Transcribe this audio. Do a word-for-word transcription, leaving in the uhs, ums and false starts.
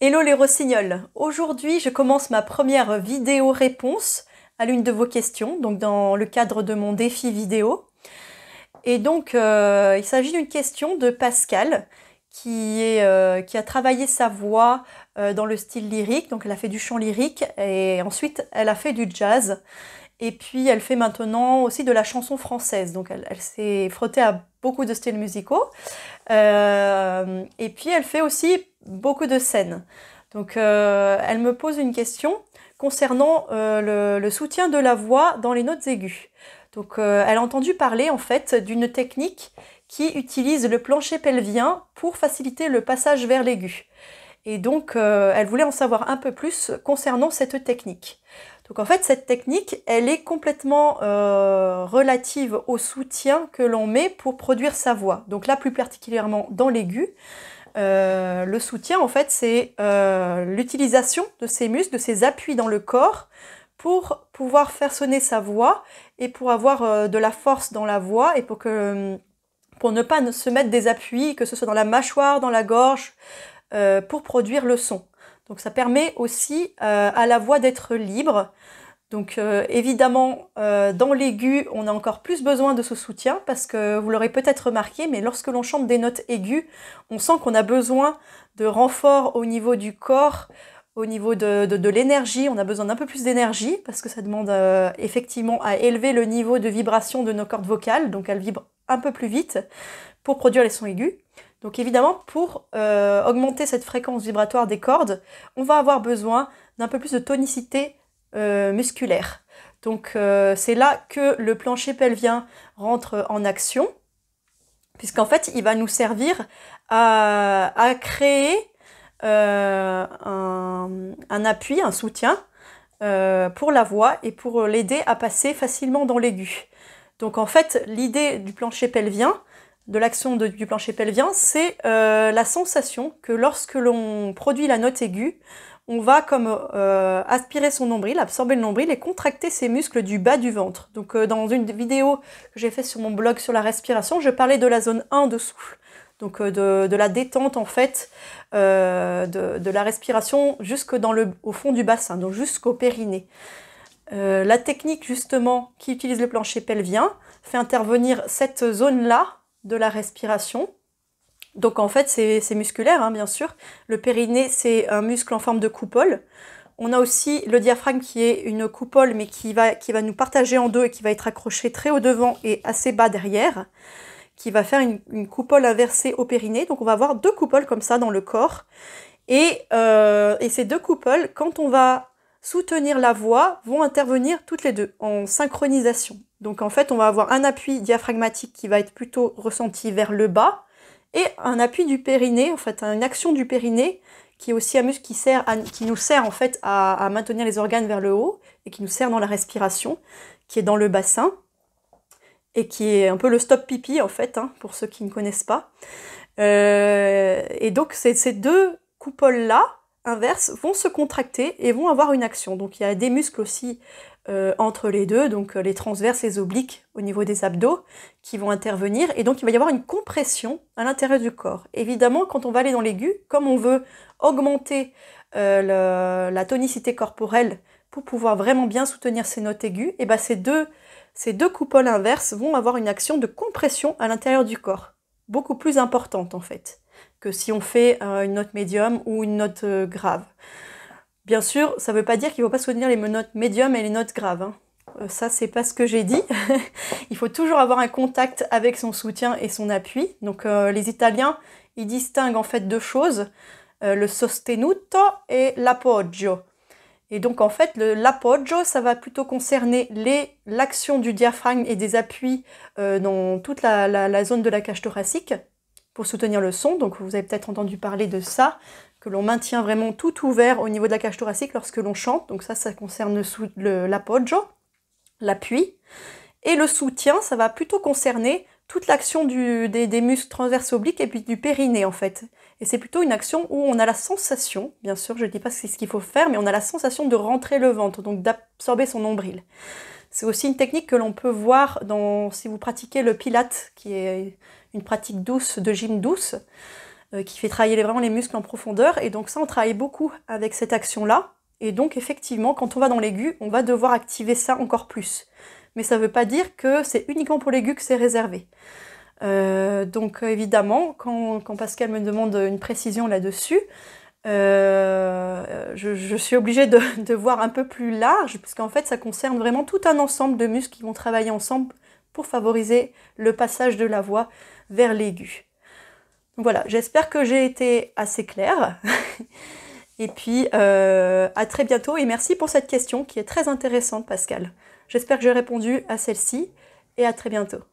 Hello les rossignols! Aujourd'hui, je commence ma première vidéo réponse à l'une de vos questions, donc dans le cadre de mon défi vidéo. Et donc, euh, il s'agit d'une question de Pascal, qui, est, euh, qui a travaillé sa voix euh, dans le style lyrique, donc elle a fait du chant lyrique, et ensuite elle a fait du jazz, et puis elle fait maintenant aussi de la chanson française, donc elle, elle s'est frottée à beaucoup de styles musicaux, euh, et puis elle fait aussi beaucoup de scènes. Donc euh, elle me pose une question concernant euh, le, le soutien de la voix dans les notes aiguës. Donc euh, elle a entendu parler en fait d'une technique qui utilise le plancher pelvien pour faciliter le passage vers l'aigu. Et donc euh, elle voulait en savoir un peu plus concernant cette technique. Donc en fait cette technique, elle est complètement euh, relative au soutien que l'on met pour produire sa voix. Donc là plus particulièrement dans l'aigu. Euh, le soutien, en fait, c'est euh, l'utilisation de ses muscles, de ses appuis dans le corps pour pouvoir faire sonner sa voix et pour avoir euh, de la force dans la voix et pour, que, pour ne pas se mettre des appuis, que ce soit dans la mâchoire, dans la gorge, euh, pour produire le son. Donc ça permet aussi euh, à la voix d'être libre. Donc euh, évidemment, euh, dans l'aigu, on a encore plus besoin de ce soutien parce que vous l'aurez peut-être remarqué, mais lorsque l'on chante des notes aiguës, on sent qu'on a besoin de renfort au niveau du corps, au niveau de, de, de l'énergie, on a besoin d'un peu plus d'énergie parce que ça demande euh, effectivement à élever le niveau de vibration de nos cordes vocales, donc elles vibrent un peu plus vite pour produire les sons aigus. Donc évidemment, pour euh, augmenter cette fréquence vibratoire des cordes, on va avoir besoin d'un peu plus de tonicité Euh, musculaire. Donc euh, c'est là que le plancher pelvien rentre en action, puisqu'en fait il va nous servir à, à créer euh, un, un appui, un soutien euh, pour la voix et pour l'aider à passer facilement dans l'aigu. Donc en fait l'idée du plancher pelvien, de l'action du plancher pelvien, c'est euh, la sensation que lorsque l'on produit la note aiguë, on va comme euh, aspirer son nombril, absorber le nombril et contracter ses muscles du bas du ventre. Donc euh, dans une vidéo que j'ai faite sur mon blog sur la respiration, je parlais de la zone un de souffle, donc euh, de, de la détente en fait, euh, de, de la respiration jusque dans le, au fond du bassin, donc jusqu'au périnée. Euh, la technique justement qui utilise le plancher pelvien fait intervenir cette zone-là de la respiration. Donc en fait c'est musculaire hein, bien sûr, le périnée c'est un muscle en forme de coupole, on a aussi le diaphragme qui est une coupole mais qui va, qui va nous partager en deux et qui va être accroché très haut devant et assez bas derrière, qui va faire une, une coupole inversée au périnée, donc on va avoir deux coupoles comme ça dans le corps, et, euh, et ces deux coupoles quand on va soutenir la voix vont intervenir toutes les deux en synchronisation, donc en fait on va avoir un appui diaphragmatique qui va être plutôt ressenti vers le bas, et un appui du périnée, en fait, une action du périnée qui est aussi un muscle qui, sert à, qui nous sert en fait à, à maintenir les organes vers le haut et qui nous sert dans la respiration, qui est dans le bassin et qui est un peu le stop pipi en fait, hein, pour ceux qui ne connaissent pas. Euh, et donc ces, ces deux coupoles-là, inverses, vont se contracter et vont avoir une action. Donc il y a des muscles aussi euh, entre les deux, donc les transverses, les obliques au niveau des abdos qui vont intervenir, et donc il va y avoir une compression à l'intérieur du corps. Évidemment quand on va aller dans l'aigu, comme on veut augmenter euh, le, la tonicité corporelle pour pouvoir vraiment bien soutenir ces notes aiguës, et ben ces deux, ces deux coupoles inverses vont avoir une action de compression à l'intérieur du corps, beaucoup plus importante en fait que si on fait une note médium ou une note grave. Bien sûr, ça ne veut pas dire qu'il ne faut pas soutenir les notes médium et les notes graves. Hein. Ça, c'est pas ce que j'ai dit. Il faut toujours avoir un contact avec son soutien et son appui. Donc euh, les Italiens, ils distinguent en fait deux choses, euh, le sostenuto et l'appoggio. Et donc en fait, l'appoggio, ça va plutôt concerner l'action du diaphragme et des appuis euh, dans toute la, la, la zone de la cage thoracique, pour soutenir le son, donc vous avez peut-être entendu parler de ça, que l'on maintient vraiment tout ouvert au niveau de la cage thoracique lorsque l'on chante, donc ça, ça concerne l'appoggio, l'appui, et le soutien, ça va plutôt concerner toute l'action des, des muscles transverses obliques et puis du périnée en fait, et c'est plutôt une action où on a la sensation, bien sûr je ne dis pas ce qu'il faut faire, mais on a la sensation de rentrer le ventre, donc d'absorber son nombril. C'est aussi une technique que l'on peut voir dans, si vous pratiquez le Pilates, qui est une pratique douce, de gym douce. euh, qui fait travailler vraiment les muscles en profondeur. Et donc ça, on travaille beaucoup avec cette action-là. Et donc effectivement, quand on va dans l'aigu, on va devoir activer ça encore plus. Mais ça ne veut pas dire que c'est uniquement pour l'aigu que c'est réservé. Euh, donc évidemment, quand, quand Pascal me demande une précision là-dessus, euh, je, je suis obligée de, de voir un peu plus large, puisqu'en fait ça concerne vraiment tout un ensemble de muscles qui vont travailler ensemble pour favoriser le passage de la voix vers l'aigu. Voilà, j'espère que j'ai été assez claire. Et puis euh, à très bientôt et merci pour cette question qui est très intéressante, Pascal. J'espère que j'ai répondu à celle-ci et à très bientôt.